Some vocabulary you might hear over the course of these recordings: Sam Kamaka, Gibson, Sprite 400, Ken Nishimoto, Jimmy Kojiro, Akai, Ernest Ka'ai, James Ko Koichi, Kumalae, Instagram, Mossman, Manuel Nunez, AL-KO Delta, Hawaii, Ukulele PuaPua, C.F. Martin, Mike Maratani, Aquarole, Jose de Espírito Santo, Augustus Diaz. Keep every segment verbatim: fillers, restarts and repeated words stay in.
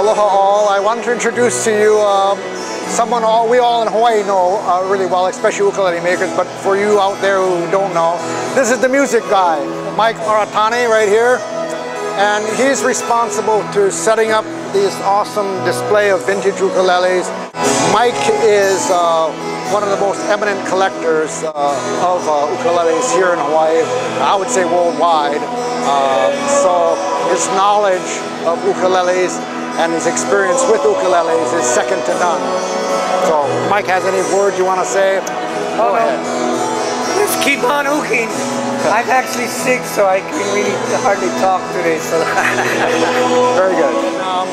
Aloha all. I want to introduce to you um, someone all, we all in Hawaii know uh, really well, especially ukulele makers, but for you out there who don't know, this is the music guy, Mike Maratani right here, and he's responsible to setting up this awesome display of vintage ukuleles. Mike is uh, one of the most eminent collectors uh, of uh, ukuleles here in Hawaii, I would say worldwide. Uh, so his knowledge of ukuleles and his experience with ukuleles is second to none. So, Mike, has any word you want to say? Go ahead. Let's keep on uking. I'm actually sick, so I can really hardly talk today. So. Very good. Um,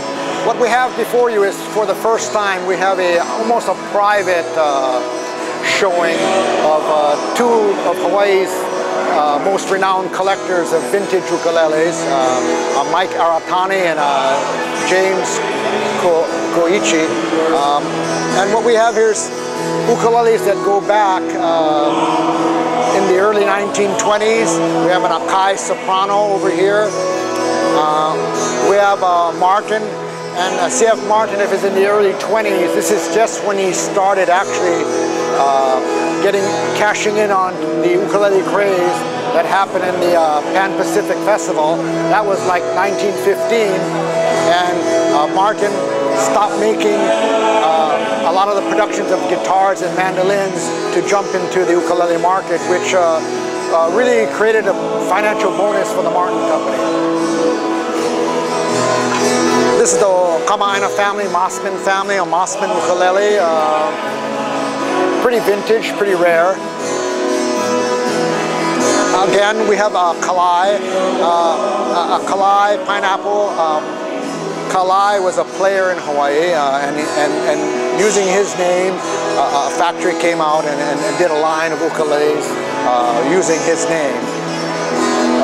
what we have before you is, for the first time, we have a almost a private uh, showing of uh, two of Hawaii's Uh, most renowned collectors of vintage ukuleles, uh, uh, Mike Maratani and uh, James Ko Koichi. Um, and what we have here is ukuleles that go back uh, in the early nineteen twenties. We have an Akai soprano over here. Uh, we have uh, Martin, and uh, C F Martin, if it's in the early twenties. This is just when he started actually uh, getting, cashing in on the ukulele craze that happened in the uh, Pan Pacific Festival. That was like nineteen fifteen, and uh, Martin stopped making uh, a lot of the productions of guitars and mandolins to jump into the ukulele market, which uh, uh, really created a financial bonus for the Martin Company. This is the Kama'aina family, Mossman family, a Mossman ukulele. Uh, Pretty vintage, pretty rare. Again, we have a Kumalae, uh, a Kumalae pineapple. Um, Kumalae was a player in Hawaii, uh, and, and, and using his name, uh, a factory came out and, and, and did a line of ukuleles uh, using his name. Uh,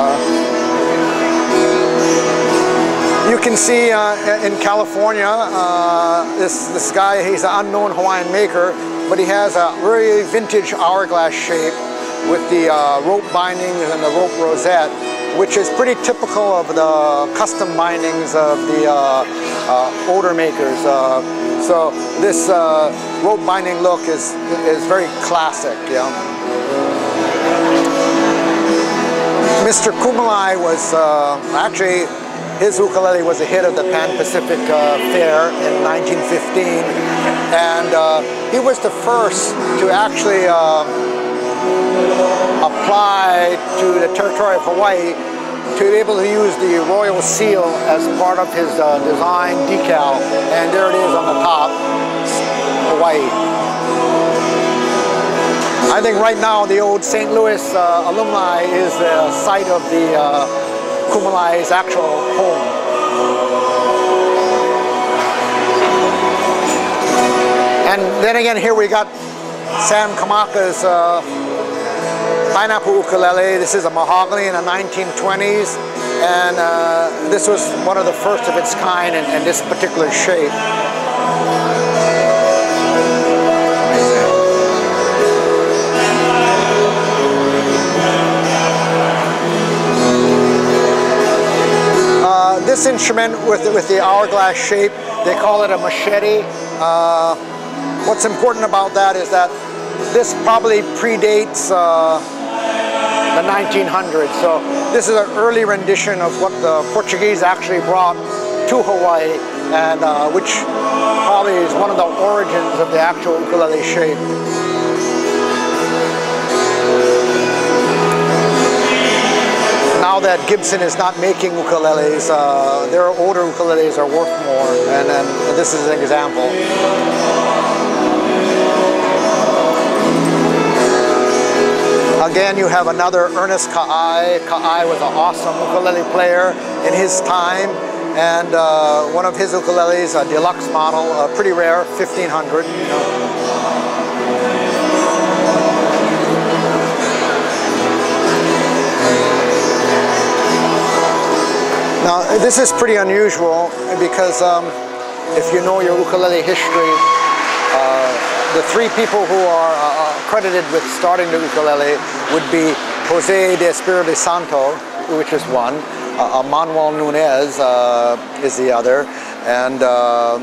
you can see uh, in California, uh, this, this guy, he's an unknown Hawaiian maker, but he has a very vintage hourglass shape with the uh, rope bindings and the rope rosette, which is pretty typical of the custom bindings of the uh, uh, older makers. Uh, so this uh, rope binding look is, is very classic. Yeah. Mister Kumalae was uh, actually, his ukulele was a hit of the Pan Pacific uh, Fair in nineteen fifteen, and uh, he was the first to actually uh, apply to the territory of Hawaii to be able to use the royal seal as part of his uh, design decal, and there it is on the top, Hawaii. I think right now the old Saint Louis uh, alumni is the site of the uh, Kumalae's actual home. And then again, here we got Sam Kamaka's uh, pineapple ukulele. This is a mahogany in the nineteen twenties, and uh, this was one of the first of its kind in, in this particular shape. This instrument with, with the hourglass shape, they call it a machete. Uh, what's important about that is that this probably predates uh, the nineteen hundreds. So this is an early rendition of what the Portuguese actually brought to Hawaii, and uh, which probably is one of the origins of the actual ukulele shape. Now that Gibson is not making ukuleles, uh, their older ukuleles are worth more, and, and this is an example. Again, you have another Ernest Ka'ai. Ka'ai was an awesome ukulele player in his time, and uh, one of his ukuleles, a deluxe model, uh, pretty rare, fifteen hundred. You know. Now, this is pretty unusual because um, if you know your ukulele history, uh, the three people who are uh, credited with starting the ukulele would be Jose de Espírito Santo, which is one, uh, Manuel Nunez uh, is the other, And uh,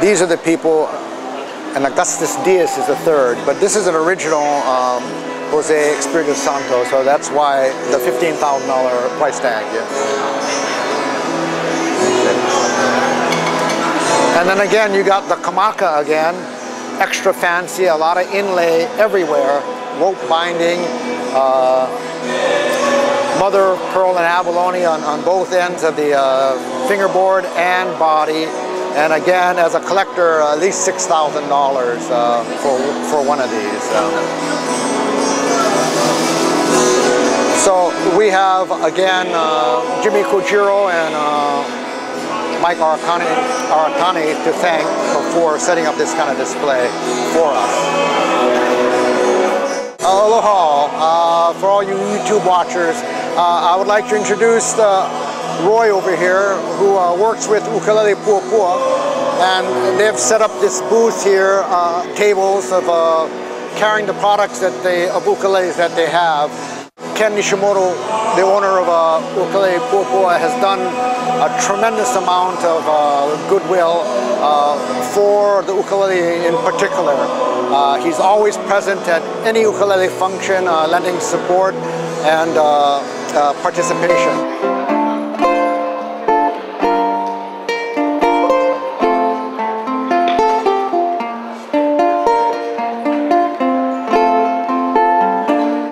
these are the people, and Augustus Diaz is the third, but this is an original um, Jose de Espírito Santo, so that's why the fifteen thousand dollar price tag. Yeah. And then again, you got the Kamaka again, extra fancy, a lot of inlay everywhere, rope binding, uh, mother, pearl, and abalone on, on both ends of the uh, fingerboard and body. And again, as a collector, uh, at least six thousand dollars uh, for, for one of these. Uh. So we have, again, uh, Jimmy Kojiro and uh, Mike Maratani to thank for setting up this kind of display for us. Aloha, uh, for all you YouTube watchers, uh, I would like to introduce the Roy over here, who uh, works with Ukulele PuaPua, and they've set up this booth here, uh, tables of uh, carrying the products that they, of ukuleles that they have. Ken Nishimoto, the owner of uh, Ukulele PuaPua, has done a tremendous amount of uh, goodwill uh, for the ukulele in particular. Uh, he's always present at any ukulele function, uh, lending support and uh, uh, participation.